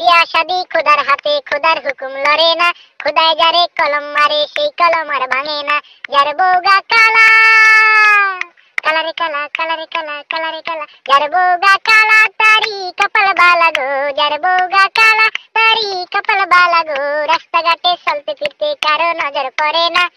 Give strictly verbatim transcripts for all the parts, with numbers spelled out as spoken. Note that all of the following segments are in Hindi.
पिया सादी खुदार हाथे खुदार हुकुम लड़े ना, खुदाय जारे कलम मारे सेई कलम आर भांगे ना, जार बौगा काला काला रे काला काला रे काला काला रे काला, जार बौगा काला तारी कपाल बाला गो, जार बौगा काला तारी कपाल बाला गो, रास्ता घाटे चलते फिरते कारो नजर पड़े ना।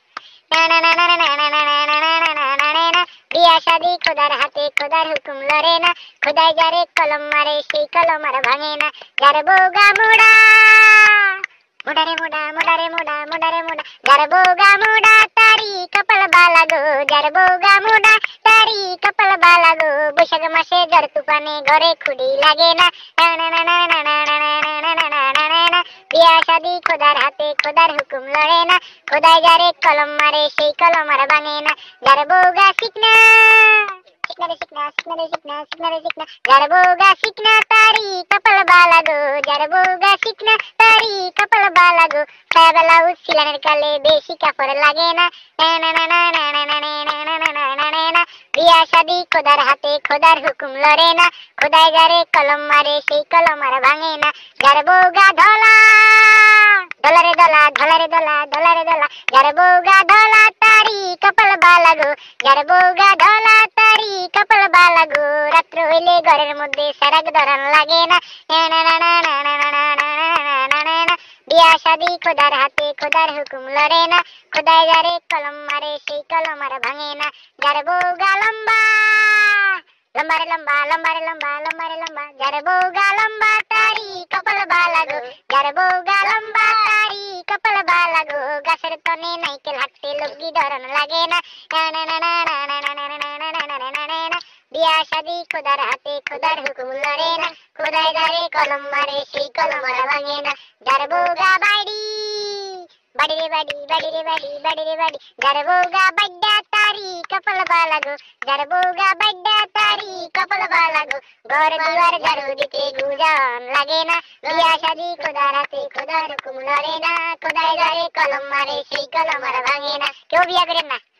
ना ना ना ना ना ना बिया शादी खुदार हाथे खुदार हुकुम लड़े ना, खुदाई जारे कलम मारे सेई कलम आर भांगे ना, जार बौगा मुडा मुडा रे मुडा मुडा रे मुडा मुडा रे मुडा, जार बौगा मुडा तारी कपाल बाला गो, जार बौगा मुडा तारी कपाल बाला गो, बैशाख मासे झड़ तुफाने घरे खुड़ी लागे ना। ना ना ना ना बिया शादी खुदार हाथे खुदार हुकुम लड़े ना, खुदाई जारे कलम मारे सेई कलम आर भांगे ना, जार बौगा सिकना सिकना रे सिकना सिकना रे सिकना सिकना रे सिकना, जार बौगा सिकना तारी कपाल बाला गो, जार बौगा सिकना तारी कपाल बाला गो, छाया ब्लाउज सिलानेर काले बेशी कापड़ लागे ना। ना ना ना ना ना ना बिया शादी खुदार हाथे खुदार हुकुम लड़े ना, खुदाई जारे कलम मारे सेई कलम आर भांगे ना, जार बौगा धला धोला रे धोला धोला रे धोला धोला रे धोला, जार बौगा धोला तारी कपाल बाला गो, जार बौगा धोला तारी कपाल बाला गो, रात्र হইলে ঘরের মধ্যে সারাক ধরান লাগে না। না না না না না না না বিয়া শাদি খোদার হাতে খোদার হুকুম লড়ে না, খোদায় যারে কলম মারে সেই কলম আর ভাঙে না, जार बौगा লম্বা लंबा रे लंबा लंबा रे लंबा लंबा रे लंबा, जार बौगा लंबा तारी कपाल बाला गो, जार बौगा लंबा तारी कपाल बाला गो, गाछेर तने नाइकेल हाटते लग्गी धरन लागे ना। ना ना ना ना ना ना ना बिया शादी खुदार हाथे खुदार हुकुम लड़े ना, खुदाय जारे कलम मारे सेई कलम आर भांगे ना, जार बौगा बाड़ी बाड़ी रे बाड़ी बाड़ी रे बाड़ी बाड़ी रे बाड़ी, जार बौगा बड्डा तारी कपाल बाला गो, जार बौगा बड्डा तारी कपाल बाला गो, घर द्वार झाड़ू दिते गुजान लागे ना। बिया शादी खुदार हाथे खुदार हुकुम लड़े ना, खुदाय जारे कलम मारे सेई कलम आर भांगे ना। क्यों बिया करेन ना।